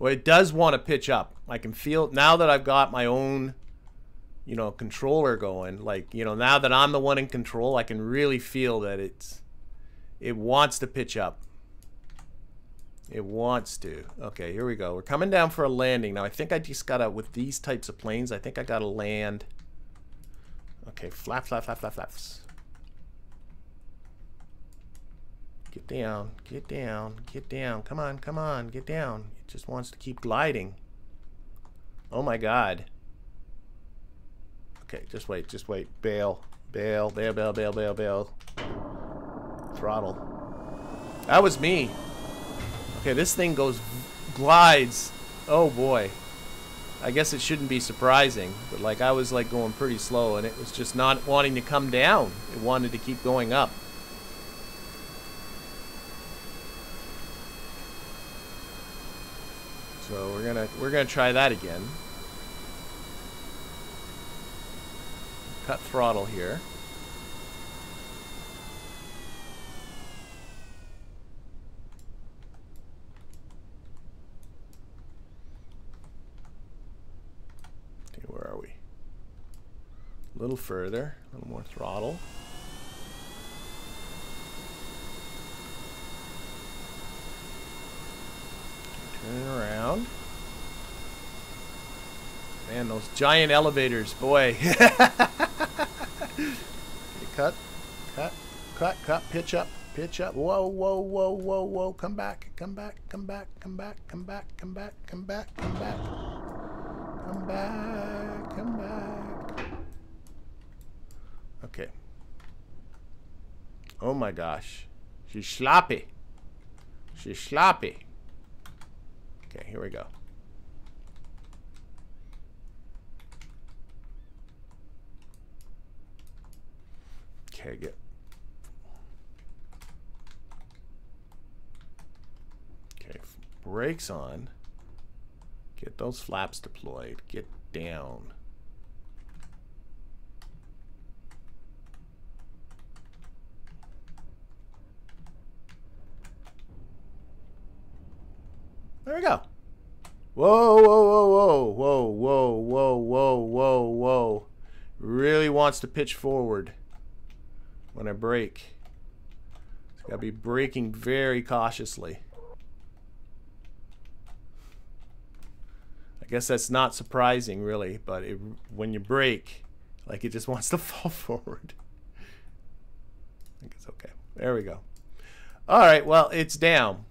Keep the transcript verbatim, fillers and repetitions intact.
Well, it does want to pitch up. I can feel, now that I've got my own, you know, controller going, like, you know, now that I'm the one in control, I can really feel that it's, it wants to pitch up. It wants to. Okay, here we go. We're coming down for a landing. Now, I think I just got to, with these types of planes, I think I got to land. Okay, flap, flap, flap, flap, flaps. Get down, get down, get down. Come on, come on, get down. It just wants to keep gliding. Oh, my God. Okay, just wait, just wait. Bail, bail, bail, bail, bail, bail, bail. Throttle. That was me. Okay, this thing goes, glides. Oh boy. I guess it shouldn't be surprising, but like I was like going pretty slow and it was just not wanting to come down. It wanted to keep going up. So we're gonna we're gonna try that again. Cut throttle here. Where are we? A little further, a little more throttle. Turn around. Man, those giant elevators, boy. Cut, cut, cut, cut, pitch up, pitch up. Whoa, whoa, whoa, whoa, whoa. Come back, come back, come back, come back, come back, come back, come back, come back. Come back, come back. Okay. Oh my gosh. She's sloppy. She's sloppy. Okay, here we go. Okay, get. Okay, brakes on. Get those flaps deployed. Get down. There we go. Whoa, whoa, whoa, whoa, whoa, whoa, whoa, whoa, whoa. Really wants to pitch forward when I brake. It's got to be braking very cautiously. I guess that's not surprising really, but it, when you brake, like it just wants to fall forward. I think it's okay. There we go. All right, well, it's down.